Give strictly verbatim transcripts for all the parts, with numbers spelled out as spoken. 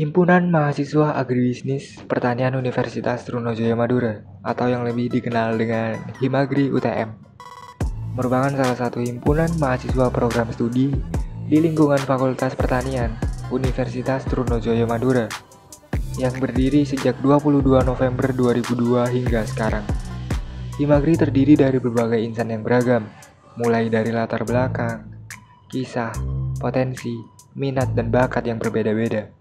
Himpunan Mahasiswa Agribisnis Pertanian Universitas Trunojoyo Madura atau yang lebih dikenal dengan Himagri U T M merupakan salah satu himpunan mahasiswa program studi di lingkungan Fakultas Pertanian Universitas Trunojoyo Madura yang berdiri sejak dua puluh dua November dua ribu dua hingga sekarang. Himagri terdiri dari berbagai insan yang beragam, mulai dari latar belakang, kisah, potensi, minat, dan bakat yang berbeda-beda.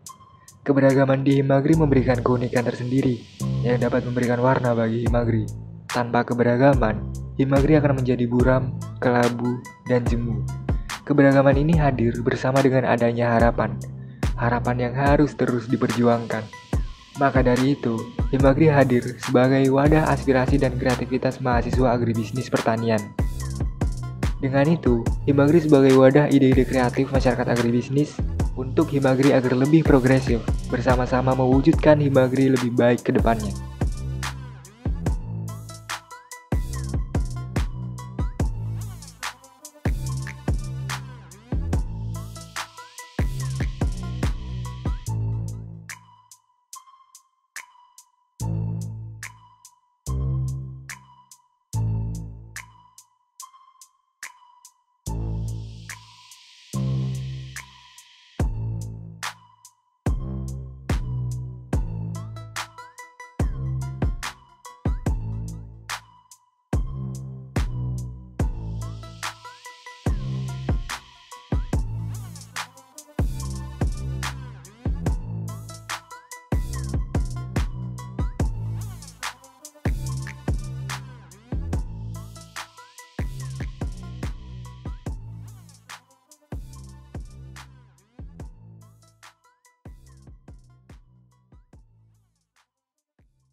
Keberagaman di Himagri memberikan keunikan tersendiri yang dapat memberikan warna bagi Himagri. Tanpa keberagaman, Himagri akan menjadi buram, kelabu, dan jemu. Keberagaman ini hadir bersama dengan adanya harapan, harapan yang harus terus diperjuangkan. Maka dari itu, Himagri hadir sebagai wadah aspirasi dan kreativitas mahasiswa agribisnis pertanian. Dengan itu, Himagri sebagai wadah ide-ide kreatif masyarakat agribisnis untuk Himagri agar lebih progresif, bersama-sama mewujudkan Himagri lebih baik ke depannya.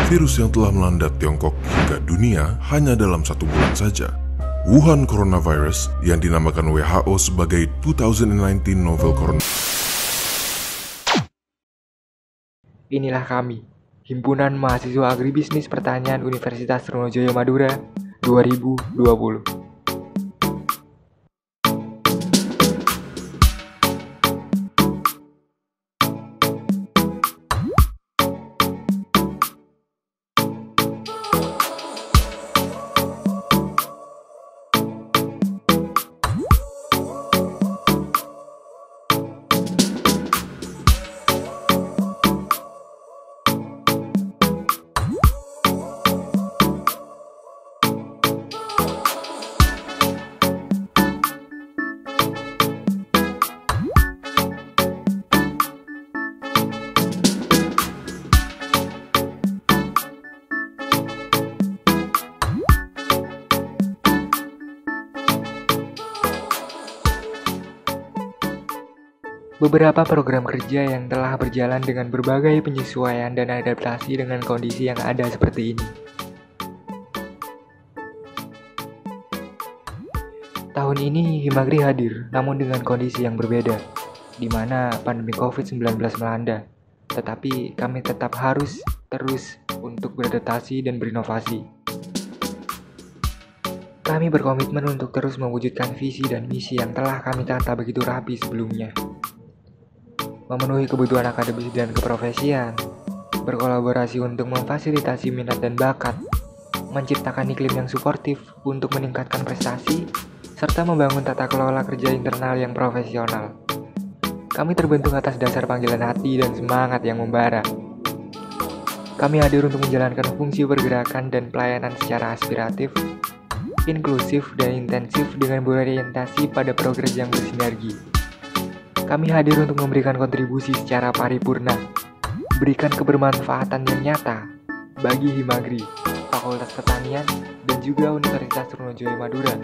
Virus yang telah melanda Tiongkok hingga dunia hanya dalam satu bulan saja. Wuhan Coronavirus yang dinamakan W H O sebagai dua ribu sembilan belas Novel Coronavirus. Inilah kami, Himpunan Mahasiswa Agribisnis Pertanian Universitas Trunojoyo Madura dua ribu dua puluh. Beberapa program kerja yang telah berjalan dengan berbagai penyesuaian dan adaptasi dengan kondisi yang ada seperti ini. Tahun ini Himagri hadir, namun dengan kondisi yang berbeda, di mana pandemi covid sembilan belas melanda. Tetapi kami tetap harus terus untuk beradaptasi dan berinovasi. Kami berkomitmen untuk terus mewujudkan visi dan misi yang telah kami tata begitu rapi sebelumnya. Memenuhi kebutuhan akademis dan keprofesian, berkolaborasi untuk memfasilitasi minat dan bakat, menciptakan iklim yang suportif untuk meningkatkan prestasi, serta membangun tata kelola kerja internal yang profesional. Kami terbentuk atas dasar panggilan hati dan semangat yang membara. Kami hadir untuk menjalankan fungsi pergerakan dan pelayanan secara aspiratif, inklusif dan intensif dengan berorientasi pada progres yang bersinergi. Kami hadir untuk memberikan kontribusi secara paripurna. Berikan kebermanfaatan yang nyata bagi Himagri, Fakultas Pertanian, dan juga Universitas Trunojoyo Madura.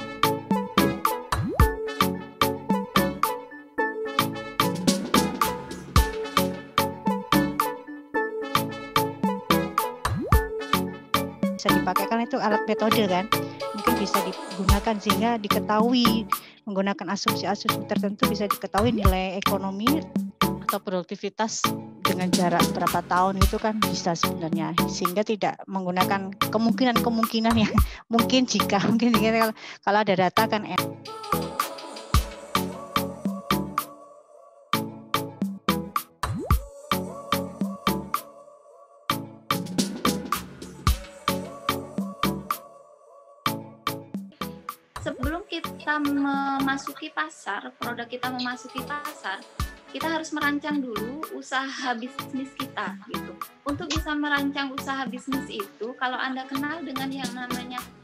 Bisa dipakai kan itu alat metode kan? Mungkin bisa digunakan sehingga diketahui menggunakan asumsi-asumsi tertentu bisa diketahui nilai ekonomi atau produktivitas dengan jarak berapa tahun itu kan bisa sebenarnya, sehingga tidak menggunakan kemungkinan-kemungkinan yang mungkin jika mungkin jika, kalau ada data kan enak. sebelum kita memasuki pasar, produk kita memasuki pasar, kita harus merancang dulu usaha bisnis kita gitu. Untuk bisa merancang usaha bisnis itu, kalau Anda kenal dengan yang namanya